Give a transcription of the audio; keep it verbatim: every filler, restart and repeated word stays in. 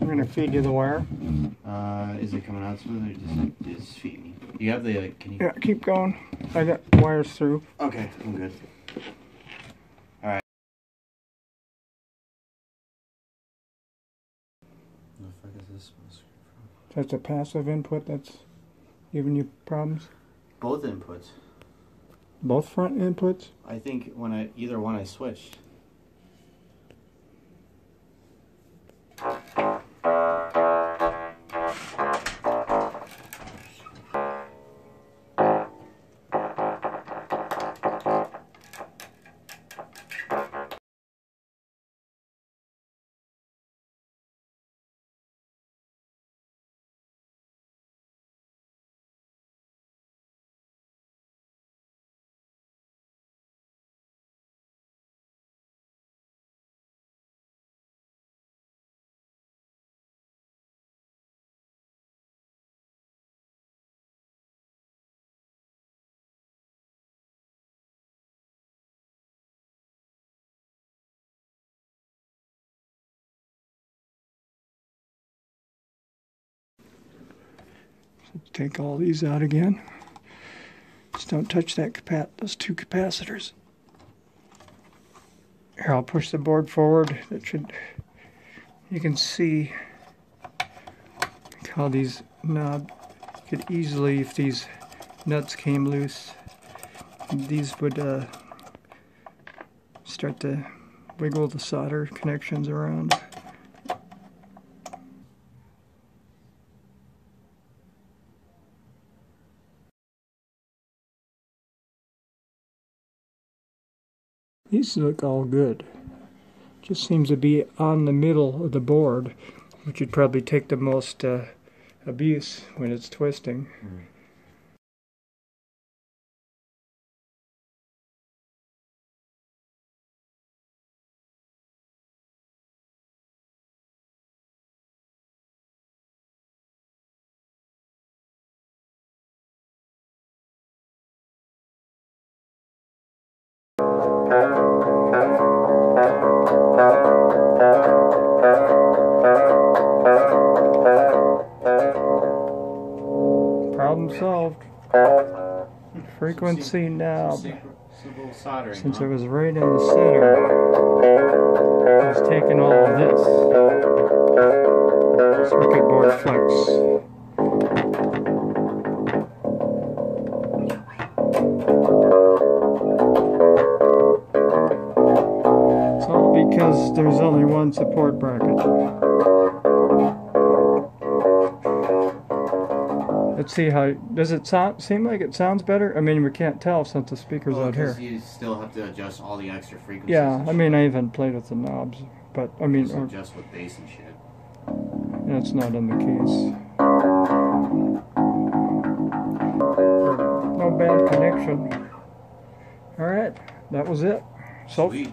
I'm gonna feed you the wire. Uh, is it coming out smooth or just, just feed me? You have the, uh, can you? Yeah, keep going. I got wires through. Okay, I'm good. All right. What the fuck is this supposed to be from? That's a passive input that's giving you problems? Both inputs. Both front inputs? I think when I, either one I switched. Take all these out again. Just don't touch that capat those two capacitors. Here, I'll push the board forward. That should, you can see how these knobs could easily, if these nuts came loose, these would uh, start to wiggle the solder connections around. These look all good. Just seems to be on the middle of the board, which would probably take the most uh, abuse when it's twisting. Mm-hmm. Problem solved. Frequency now. Since it was right in the center, it's taking all of this. Circuit board flex. Because there's only one support bracket. Let's see how. Does it sound, seem like it sounds better? I mean, we can't tell since the speaker's well, out here. You still have to adjust all the extra frequencies. Yeah, I mean, I even played with the knobs, but I mean, just adjust with bass and shit. That's not in the keys. No bad connection. All right, that was it. So. Sweet.